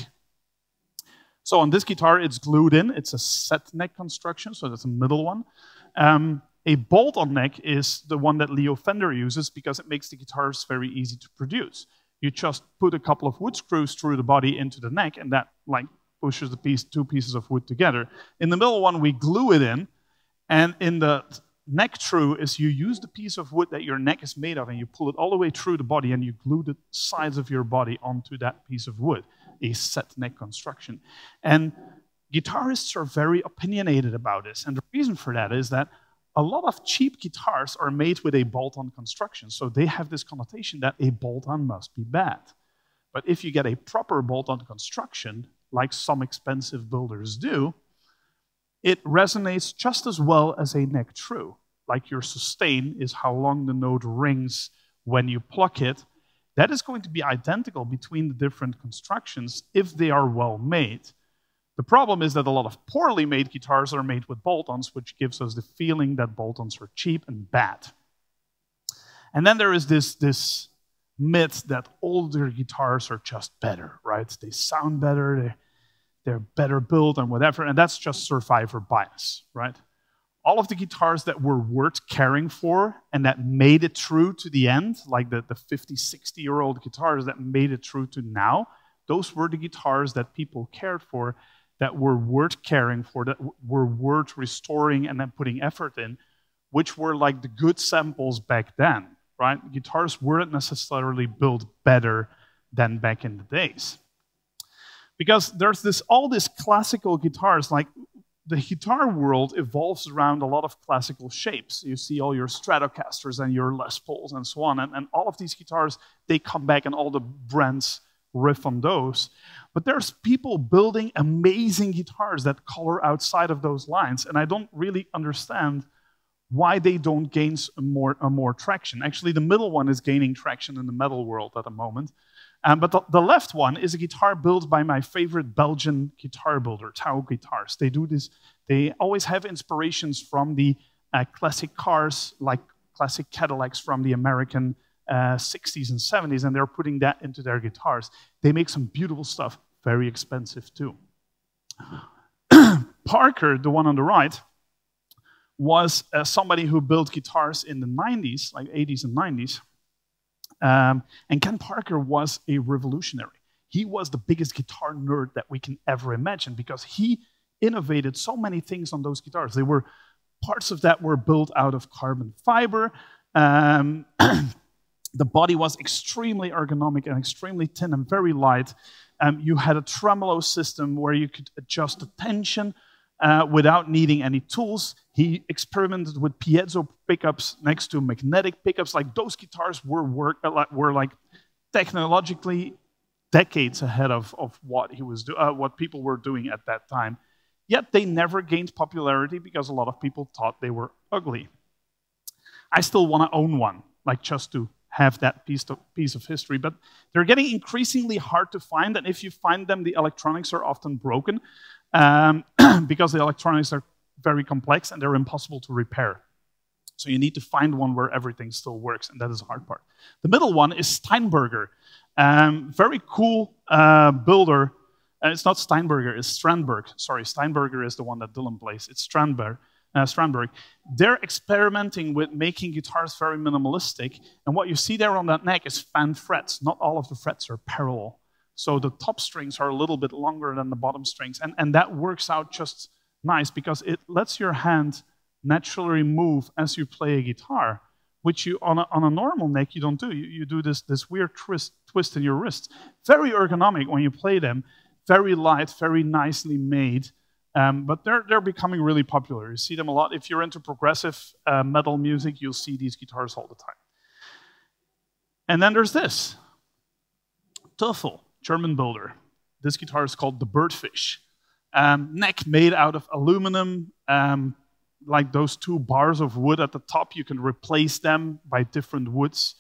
So on this guitar, it's glued in. It's a set neck construction, so that's the middle one. Um, a bolt-on neck is the one that Leo Fender uses because it makes the guitars very easy to produce. You just put a couple of wood screws through the body into the neck, and that like pushes the piece, two pieces of wood together. In the middle one, we glue it in, and in the neck through is you use the piece of wood that your neck is made of and you pull it all the way through the body and you glue the sides of your body onto that piece of wood, a set neck construction. And guitarists are very opinionated about this. And the reason for that is that a lot of cheap guitars are made with a bolt-on construction. So they have this connotation that a bolt-on must be bad. But if you get a proper bolt-on construction, like some expensive builders do, it resonates just as well as a neck through. Like your sustain is how long the note rings when you pluck it. That is going to be identical between the different constructions if they are well made. The problem is that a lot of poorly made guitars are made with bolt-ons, which gives us the feeling that bolt-ons are cheap and bad. And then there is this, this myth that older guitars are just better, right? They sound better, they they're better built and whatever, and that's just survivor bias, right? All of the guitars that were worth caring for and that made it through to the end, like the, the fifty, sixty-year-old guitars that made it through to now, those were the guitars that people cared for, that were worth caring for, that were worth restoring and then putting effort in, which were like the good samples back then, right? Guitars weren't necessarily built better than back in the days. Because there's this all this classical guitars, like the guitar world evolves around a lot of classical shapes. You see all your Stratocasters and your Les Pauls and so on, and, and all of these guitars, they come back and all the brands riff on those. But there's people building amazing guitars that color outside of those lines, and I don't really understand why they don't gain more, more traction. Actually, the middle one is gaining traction in the metal world at the moment. Um, but the, the left one is a guitar built by my favorite Belgian guitar builder, Tao Guitars. They do this, they always have inspirations from the uh, classic cars, like classic Cadillacs from the American uh, sixties and seventies, and they're putting that into their guitars. They make some beautiful stuff, very expensive too. Parker, the one on the right, was uh, somebody who built guitars in the nineties, like eighties and nineties. Um, and Ken Parker was a revolutionary. He was the biggest guitar nerd that we can ever imagine, because he innovated so many things on those guitars. They were, parts of that were built out of carbon fiber. Um, the body was extremely ergonomic and extremely thin and very light. Um, you had a tremolo system where you could adjust the tension uh, without needing any tools. He experimented with piezo pickups next to magnetic pickups. Like, those guitars were work, were like technologically decades ahead of, of what he was do, uh, what people were doing at that time. Yet they never gained popularity because a lot of people thought they were ugly. I still want to own one, like just to have that piece of, piece of history. But they're getting increasingly hard to find, and if you find them, the electronics are often broken um, because the electronics are very complex and they're impossible to repair. So you need to find one where everything still works, and that is the hard part. The middle one is Steinberger. Um, very cool uh, builder. And it's not Steinberger, it's Strandberg. Sorry, Steinberger is the one that Dylan plays. It's Strandberg. Uh, Strandberg. They're experimenting with making guitars very minimalistic, and what you see there on that neck is fan frets. Not all of the frets are parallel. So the top strings are a little bit longer than the bottom strings, and, and that works out just nice because it lets your hand naturally move as you play a guitar, which you on a, on a normal neck you don't do. You, you do this, this weird twist, twist in your wrist. Very ergonomic when you play them, very light, very nicely made. Um, but they're, they're becoming really popular. You see them a lot. If you're into progressive uh, metal music, you'll see these guitars all the time. And then there's this. Tuffel, German builder. This guitar is called the Birdfish. Um, neck made out of aluminum. Um, like those two bars of wood at the top, you can replace them by different woods.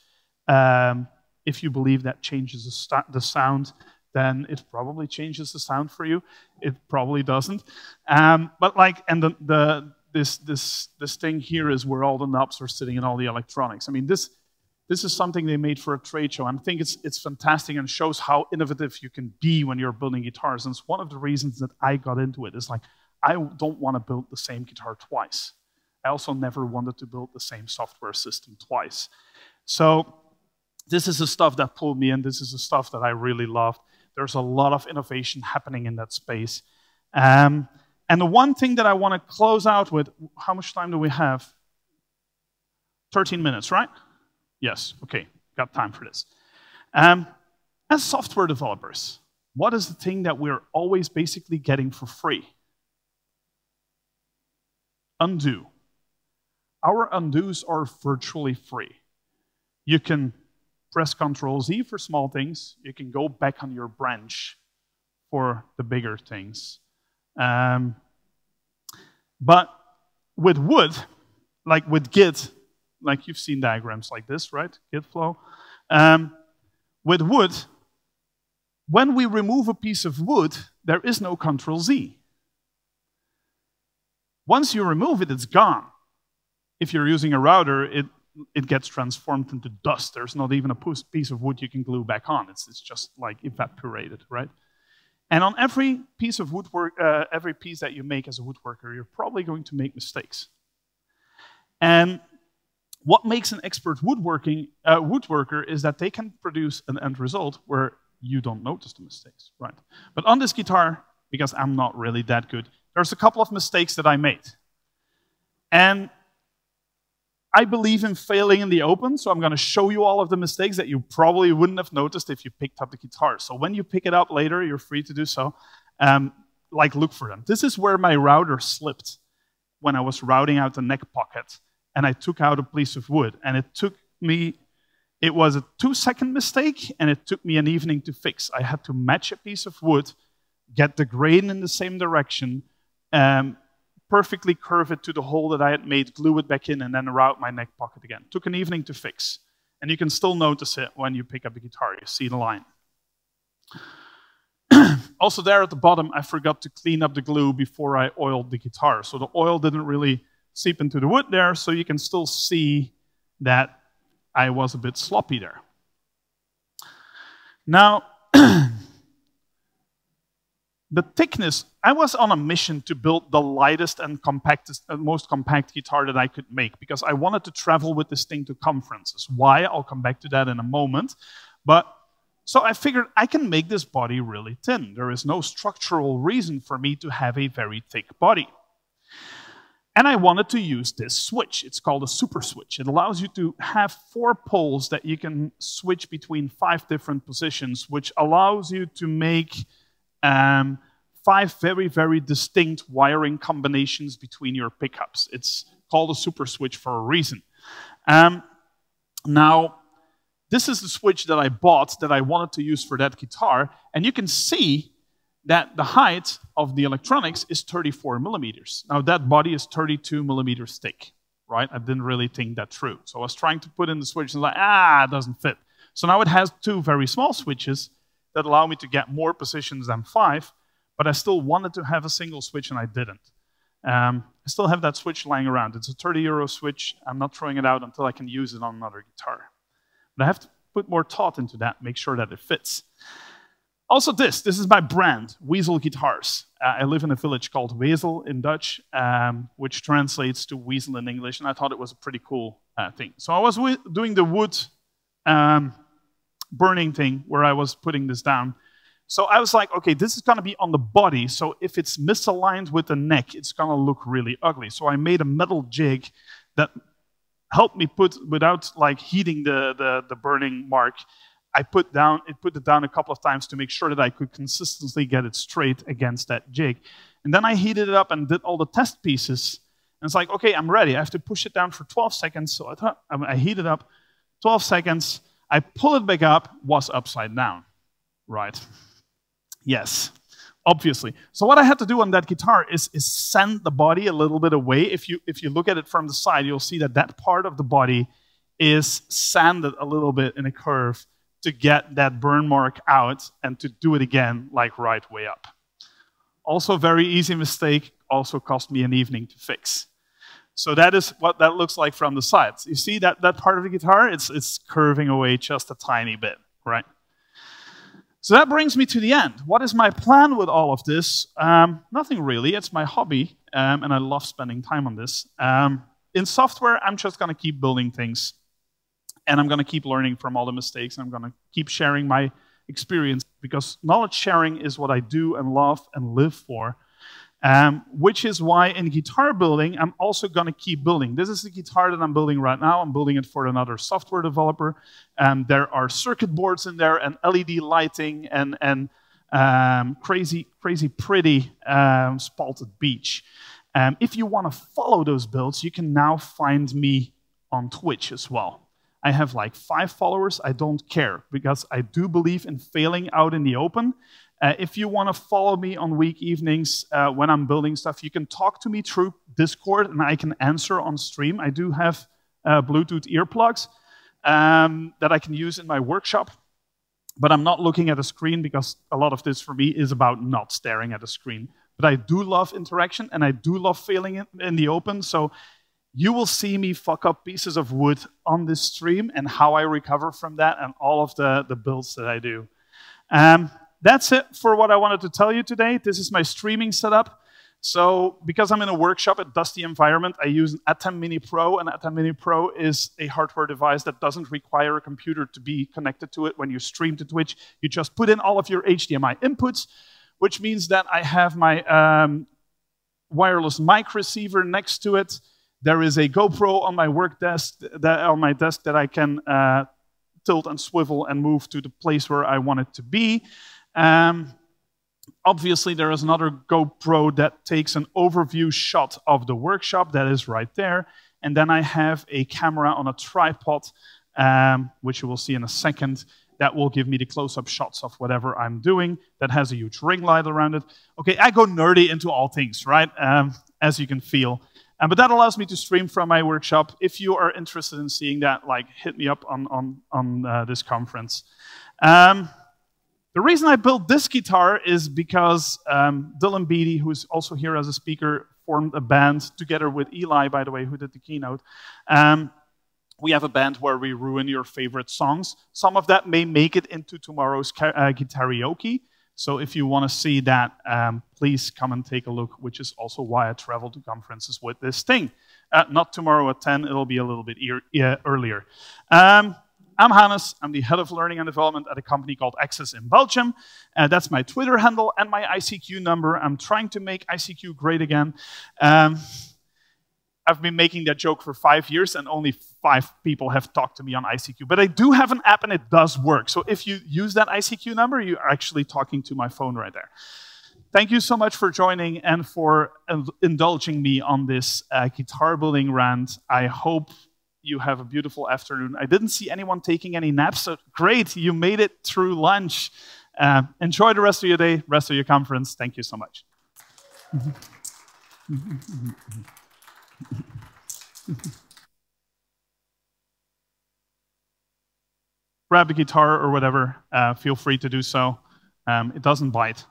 Um, if you believe that changes the, st the sound, then it probably changes the sound for you. It probably doesn't. Um, but like, and the, the this this this thing here is where all the knobs are sitting and all the electronics. I mean, this this is something they made for a trade show. And I think it's it's fantastic and shows how innovative you can be when you're building guitars. And it's one of the reasons that I got into it. It's like, I don't want to build the same guitar twice. I also never wanted to build the same software system twice. So this is the stuff that pulled me in. This is the stuff that I really loved. There's a lot of innovation happening in that space. Um, and the one thing that I want to close out with, how much time do we have? thirteen minutes, right? Yes, okay, got time for this. Um, as software developers, what is the thing that we're always basically getting for free? Undo. Our undos are virtually free. You can press control Z for small things. You can go back on your branch for the bigger things. Um, but with wood, like with Git, like you've seen diagrams like this, right? Git flow. Um, with wood, when we remove a piece of wood, there is no control Z. Once you remove it, it's gone. If you're using a router, it It gets transformed into dust. There's not even a piece of wood you can glue back on. It's, it's just like evaporated, right? And on every piece of woodwork, uh, every piece that you make as a woodworker, you're probably going to make mistakes. And what makes an expert woodworking uh, woodworker is that they can produce an end result where you don't notice the mistakes, right? But on this guitar, because I'm not really that good, there's a couple of mistakes that I made. And I believe in failing in the open, so I'm going to show you all of the mistakes that you probably wouldn't have noticed if you picked up the guitar. So when you pick it up later, you're free to do so. Um, like, look for them. This is where my router slipped when I was routing out the neck pocket, and I took out a piece of wood. And it took me, it was a two-second mistake, and it took me an evening to fix. I had to match a piece of wood, get the grain in the same direction, um, perfectly curve it to the hole that I had made, glue it back in, and then route my neck pocket again. Took an evening to fix. And you can still notice it when you pick up the guitar. You see the line. Also there at the bottom, I forgot to clean up the glue before I oiled the guitar. So the oil didn't really seep into the wood there, so you can still see that I was a bit sloppy there. Now, the thickness, I was on a mission to build the lightest and compactest, uh, most compact guitar that I could make, because I wanted to travel with this thing to conferences. Why? I'll come back to that in a moment. But so I figured I can make this body really thin. There is no structural reason for me to have a very thick body. And I wanted to use this switch. It's called a super switch. It allows you to have four poles that you can switch between five different positions, which allows you to make um, five very, very distinct wiring combinations between your pickups. It's called a super switch for a reason. Um, now, this is the switch that I bought that I wanted to use for that guitar, and you can see that the height of the electronics is thirty-four millimeters. Now, that body is thirty-two millimeters thick, right? I didn't really think that through. So I was trying to put in the switch and like, ah, it doesn't fit. So now it has two very small switches that allow me to get more positions than five, but I still wanted to have a single switch and I didn't. Um, I still have that switch lying around. It's a thirty euro switch. I'm not throwing it out until I can use it on another guitar. But I have to put more thought into that, make sure that it fits. Also this, this is my brand, Weasel Guitars. Uh, I live in a village called Wezel in Dutch, um, which translates to weasel in English, and I thought it was a pretty cool uh, thing. So I was doing the wood um, burning thing where I was putting this down. So I was like, okay, this is gonna be on the body, so if it's misaligned with the neck, it's gonna look really ugly. So I made a metal jig that helped me put, without like heating the, the, the burning mark, I put down, it put it down a couple of times to make sure that I could consistently get it straight against that jig. And then I heated it up and did all the test pieces. And it's like, okay, I'm ready. I have to push it down for twelve seconds. So I, thought, I heat it up, twelve seconds. I pull it back up, was upside down. Right. Yes, obviously. So what I had to do on that guitar is, is send the body a little bit away. If you, if you look at it from the side, you'll see that that part of the body is sanded a little bit in a curve to get that burn mark out and to do it again, like right way up. Also very easy mistake, also cost me an evening to fix. So that is what that looks like from the sides. You see that, that part of the guitar? It's, it's curving away just a tiny bit, right? So that brings me to the end. What is my plan with all of this? Um, nothing really, it's my hobby, um, and I love spending time on this. Um, in software, I'm just gonna keep building things. And I'm going to keep learning from all the mistakes. I'm going to keep sharing my experience, because knowledge sharing is what I do and love and live for, um, which is why in guitar building, I'm also going to keep building. This is the guitar that I'm building right now. I'm building it for another software developer. Um, there are circuit boards in there and L E D lighting and, and um, crazy, crazy pretty um, spalted beach. Um, if you want to follow those builds, you can now find me on Twitch as well. I have like five followers. I don't care, because I do believe in failing out in the open. Uh, if you want to follow me on week evenings uh, when I'm building stuff, you can talk to me through Discord and I can answer on stream. I do have uh, Bluetooth earplugs um, that I can use in my workshop, but I'm not looking at a screen, because a lot of this for me is about not staring at a screen. But I do love interaction and I do love failing in the open. So you will see me fuck up pieces of wood on this stream and how I recover from that and all of the, the builds that I do. Um, that's it for what I wanted to tell you today. This is my streaming setup. So because I'm in a workshop at Dusty Environment, I use an Atem Mini Pro. And Atem Mini Pro is a hardware device that doesn't require a computer to be connected to it when you stream to Twitch. You just put in all of your H D M I inputs, which means that I have my um, wireless mic receiver next to it. There is a GoPro on my work desk, that, on my desk that I can uh, tilt and swivel and move to the place where I want it to be. Um, obviously, there is another GoPro that takes an overview shot of the workshop that is right there. And then I have a camera on a tripod, um, which you will see in a second, that will give me the close-up shots of whatever I'm doing, that has a huge ring light around it. Okay, I go nerdy into all things, right? Um, as you can feel. Um, but that allows me to stream from my workshop. If you are interested in seeing that, like, hit me up on, on, on uh, this conference. Um, the reason I built this guitar is because um, Dylan Beattie, who is also here as a speaker, formed a band together with Eli, by the way, who did the keynote. Um, We have a band where we ruin your favorite songs. Some of that may make it into tomorrow's uh, Guitarioke. So if you want to see that, um, please come and take a look, which is also why I travel to conferences with this thing. Uh, not tomorrow at ten, it'll be a little bit ear uh, earlier. Um, I'm Hannes, I'm the head of learning and development at a company called Access in Belgium. Uh, that's my Twitter handle and my I C Q number. I'm trying to make I C Q great again. Um, I've been making that joke for five years and only five people have talked to me on I C Q. But I do have an app and it does work. So if you use that I C Q number, you are actually talking to my phone right there. Thank you so much for joining and for indulging me on this uh, guitar building rant. I hope you have a beautiful afternoon. I didn't see anyone taking any naps, so great, you made it through lunch. Uh, enjoy the rest of your day, rest of your conference. Thank you so much. Grab a guitar or whatever, uh, feel free to do so. Um, it doesn't bite.